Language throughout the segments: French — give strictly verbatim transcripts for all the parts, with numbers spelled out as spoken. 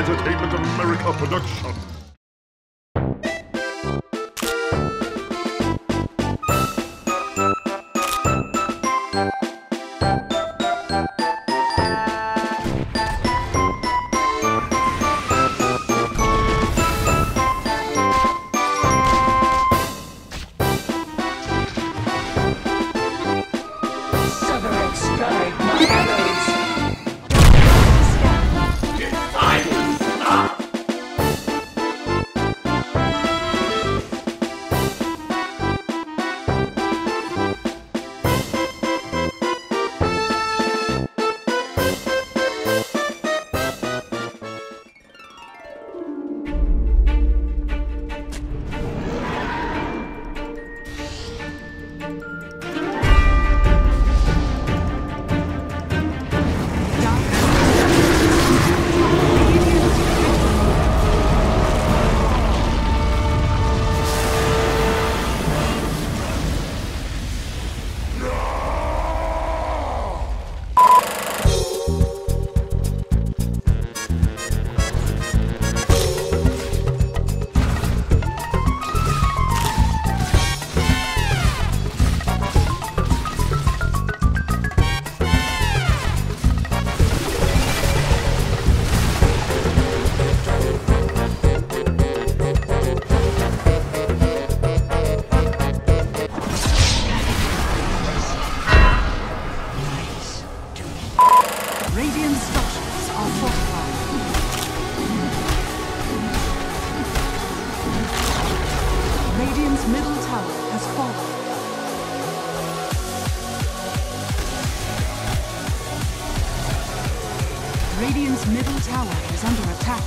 Entertainment America production. Radiant's middle tower is under attack.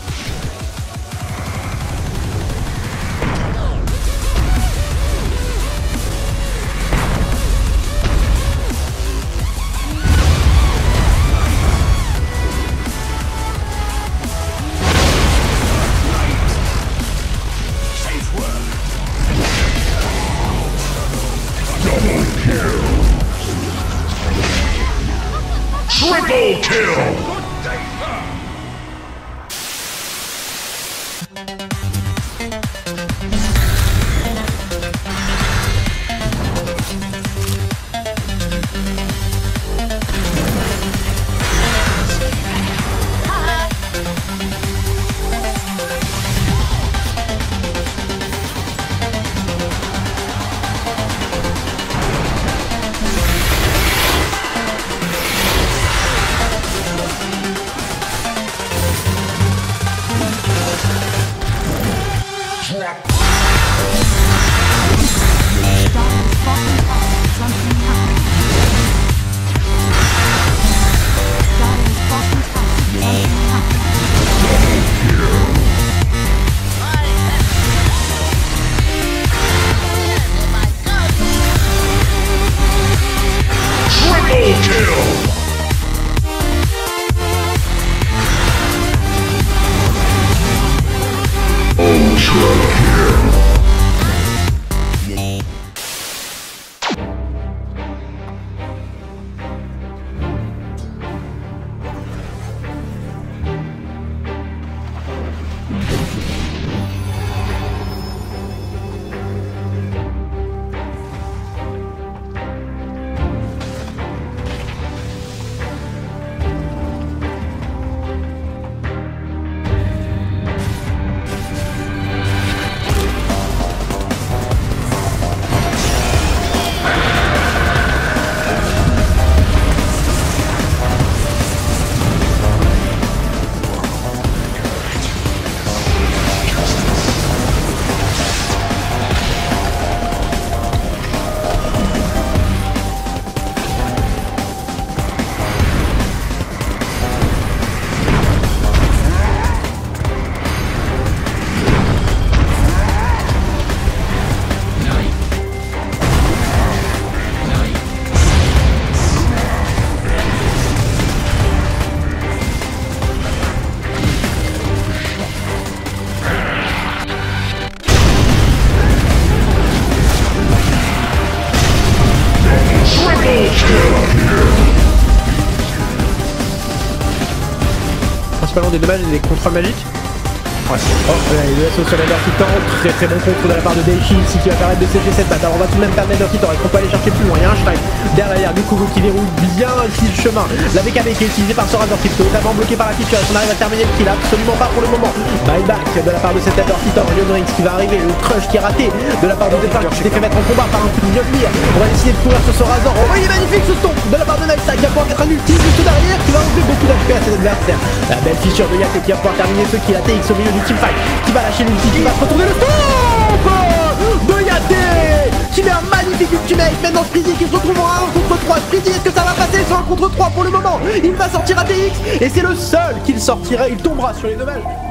Right. Safe work. Double kill. Triple kill. principalement des dommages et des contrôles magiques. Ouais. Oh, voilà, il laisse au soleil tout le temps, très très bon contrôle de la part de Daichi ici qui va permettre de sécher cette patte. Alors on va tout de même perdre Nether Titan, est-ce qu'on peut aller chercher plus loin? Il y a un Shrek derrière, du coup qui verrouille bien ici le chemin. La V K B qui est utilisée par ce Nether Titan, totalement bloqué par la feature, on arrive à terminer le kill, absolument pas pour le moment. Bye back de la part de cet Nether Titan, Lionrings qui va arriver, le crush qui est raté de la part de Deflux qui s'est fait mettre en combat par un coup de Mjolnir. On va essayer de courir sur ce Razor, oh il est magnifique ce stomp de la part de Nightsack qui va pouvoir mettre un ulti juste derrière qui va enlever beaucoup d'H P à ses adversaires. La belle feature de Yate qui va pouvoir terminer ceux qui la T X au milieu du team fight, qui va lâcher l'ulti, qui va se retourner le stomp de Yate qui met un magnifique ultimate. Maintenant Spreezy qui se retrouve en un contre trois. Spreezy, est-ce que ça va passer sur un contre trois? Pour le moment il va sortir A T X et c'est le seul qu'il sortira, il tombera sur les dommages.